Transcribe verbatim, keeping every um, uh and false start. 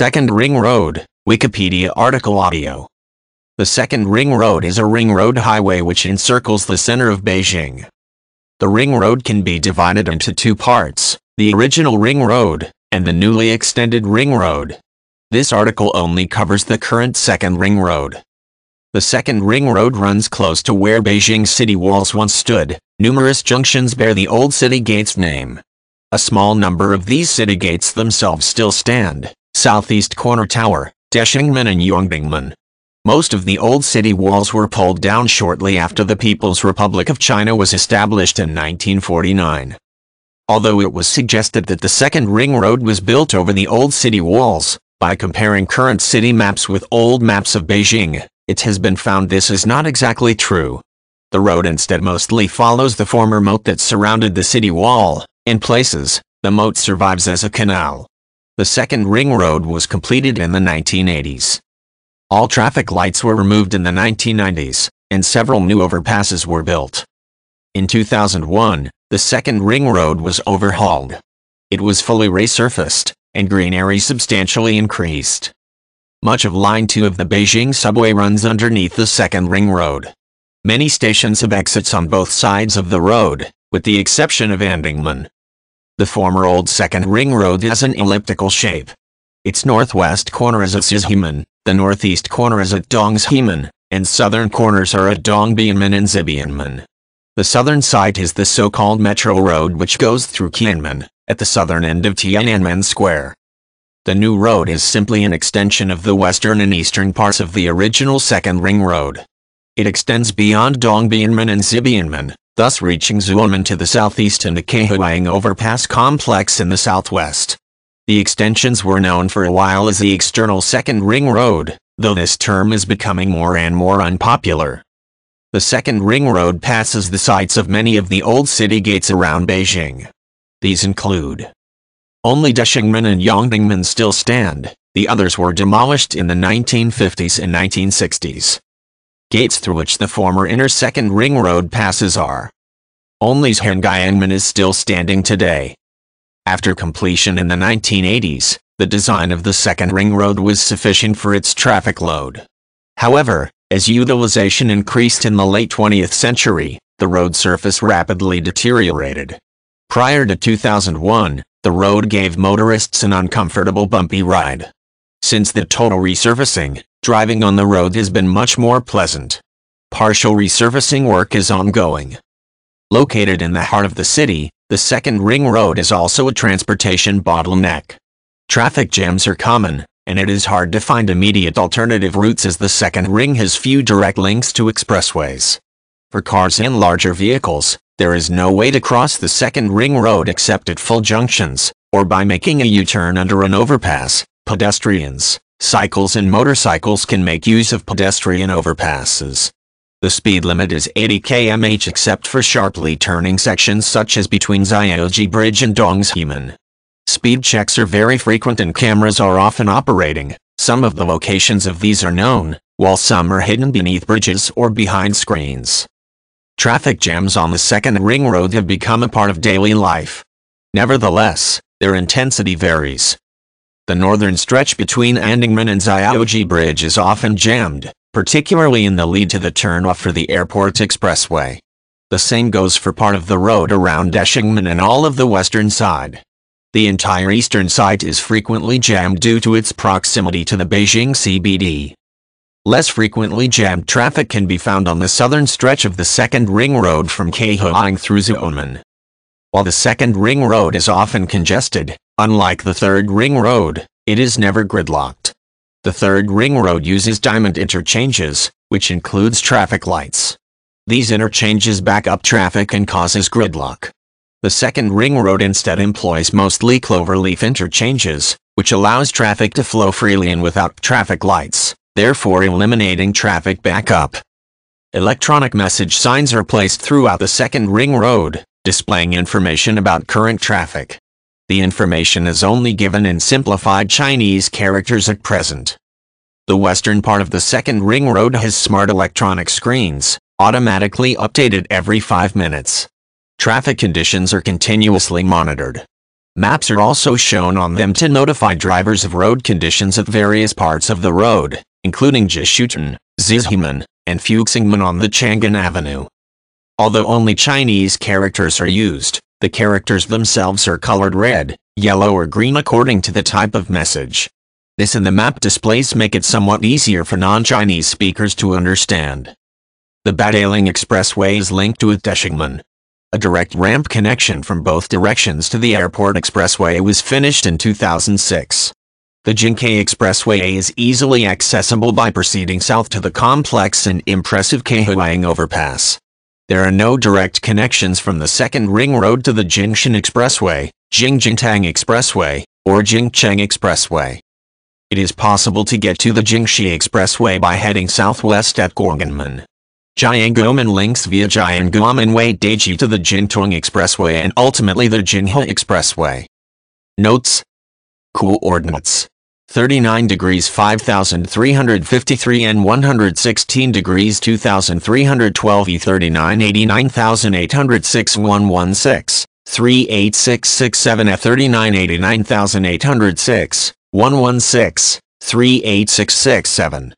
Second Ring Road, Wikipedia article audio. The Second Ring Road is a ring road highway which encircles the center of Beijing. The ring road can be divided into two parts, the original ring road, and the newly extended ring road. This article only covers the current Second Ring Road. The Second Ring Road runs close to where Beijing city walls once stood. Numerous junctions bear the old city gate's name. A small number of these city gates themselves still stand. Southeast Corner Tower, Deshengmen and Yongdingmen. Most of the old city walls were pulled down shortly after the People's Republic of China was established in nineteen forty-nine. Although it was suggested that the Second Ring Road was built over the old city walls, by comparing current city maps with old maps of Beijing, it has been found this is not exactly true. The road instead mostly follows the former moat that surrounded the city wall. In places, the moat survives as a canal. The Second Ring Road was completed in the nineteen eighties. All traffic lights were removed in the nineteen nineties, and several new overpasses were built. In two thousand one, the Second Ring Road was overhauled. It was fully resurfaced, and green area substantially increased. Much of Line two of the Beijing subway runs underneath the Second Ring Road. Many stations have exits on both sides of the road, with the exception of Andingmen. The former old Second Ring Road has an elliptical shape. Its northwest corner is at Xizhimen, the northeast corner is at Dongzhimen, and southern corners are at Dongbianmen and Zibianmen. The southern side is the so-called Metro Road which goes through Qianmen, at the southern end of Tiananmen Square. The new road is simply an extension of the western and eastern parts of the original Second Ring Road. It extends beyond Dongbianmen and Zibianmen, thus reaching Zuomen to the southeast and the Kehuang overpass complex in the southwest. The extensions were known for a while as the external Second Ring Road, though this term is becoming more and more unpopular. The Second Ring Road passes the sites of many of the old city gates around Beijing. These include only Deshengmen and Yongdingmen still stand, the others were demolished in the nineteen fifties and nineteen sixties. Gates through which the former inner Second Ring Road passes are. Only Zhengyangmen is still standing today. After completion in the nineteen eighties, the design of the Second Ring Road was sufficient for its traffic load. However, as utilization increased in the late twentieth century, the road surface rapidly deteriorated. Prior to two thousand one, the road gave motorists an uncomfortable bumpy ride. Since the total resurfacing, driving on the road has been much more pleasant. Partial resurfacing work is ongoing. Located in the heart of the city, the Second Ring Road is also a transportation bottleneck. Traffic jams are common, and it is hard to find immediate alternative routes as the Second Ring has few direct links to expressways. For cars and larger vehicles, there is no way to cross the Second Ring Road except at full junctions, or by making a U-turn under an overpass. Pedestrians, cycles and motorcycles can make use of pedestrian overpasses. The speed limit is eighty kilometers per hour except for sharply turning sections such as between Xiaoji Bridge and Dongzhimen. Speed checks are very frequent and cameras are often operating. Some of the locations of these are known, while some are hidden beneath bridges or behind screens. Traffic jams on the Second Ring Road have become a part of daily life. Nevertheless, their intensity varies. The northern stretch between Andingmen and Xiaoji Bridge is often jammed, particularly in the lead to the turnoff for the Airport Expressway. The same goes for part of the road around Deshengmen and all of the western side. The entire eastern side is frequently jammed due to its proximity to the Beijing C B D. Less frequently jammed traffic can be found on the southern stretch of the Second Ring Road from Kehuang through Zuomen. While the Second Ring Road is often congested, unlike the Third Ring Road, it is never gridlocked. The Third Ring Road uses diamond interchanges, which includes traffic lights. These interchanges back up traffic and causes gridlock. The Second Ring Road instead employs mostly cloverleaf interchanges, which allows traffic to flow freely and without traffic lights, therefore eliminating traffic backup. Electronic message signs are placed throughout the Second Ring Road, displaying information about current traffic. The information is only given in simplified Chinese characters at present. The western part of the Second Ring Road has smart electronic screens, automatically updated every five minutes. Traffic conditions are continuously monitored. Maps are also shown on them to notify drivers of road conditions at various parts of the road, including Jishuitan, Xizhimen, and Fuxingmen on the Chang'an Avenue. Although only Chinese characters are used, the characters themselves are colored red, yellow or green according to the type of message. This and the map displays make it somewhat easier for non-Chinese speakers to understand. The Badaling Expressway is linked with Deshengmen. A direct ramp connection from both directions to the Airport Expressway was finished in two thousand six. The Jingkai Expressway is easily accessible by proceeding south to the complex and impressive Kehuang overpass. There are no direct connections from the Second Ring Road to the Jingxin Expressway, Jingjintang Expressway, or Jingcheng Expressway. It is possible to get to the Jingxi Expressway by heading southwest at Gonganmen. Jianguomen links via Jianguomen Way Deji to the Jingcheng Expressway and ultimately the Jinghe Expressway. Notes. Coordinates. thirty-nine degrees five thousand three hundred fifty-three and one hundred sixteen degrees two thousand three hundred twelve E thirty-nine eighty-nine eight hundred six one sixteen, three eight six six seven F thirty-nine eighty-nine eight hundred six, one one six, three eight six six seven.